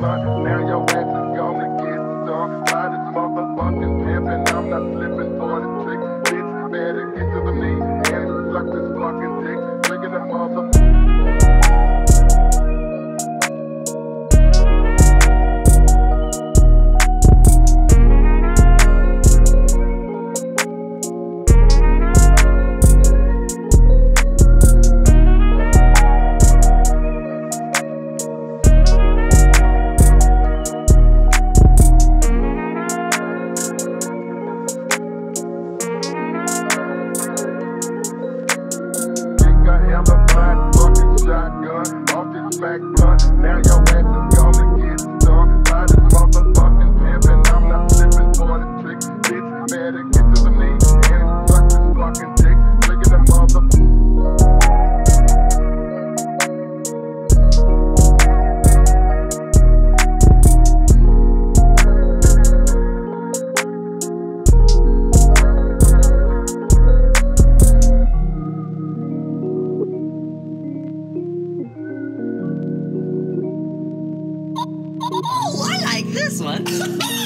block. Now your ass is gonna get stung by this motherfucking pimp, and I'm not slipping for the trick. Bitch, better get to the knee and suck this fucking dick. Making the motherfucker. Back blunt, now your ass is gonna get stung by this motherfucking pimp, and I'm not slipping for the trick. Bitch, better get to the knee and suck this fucking dick. Look at the motherfucker. Oh, I like this one.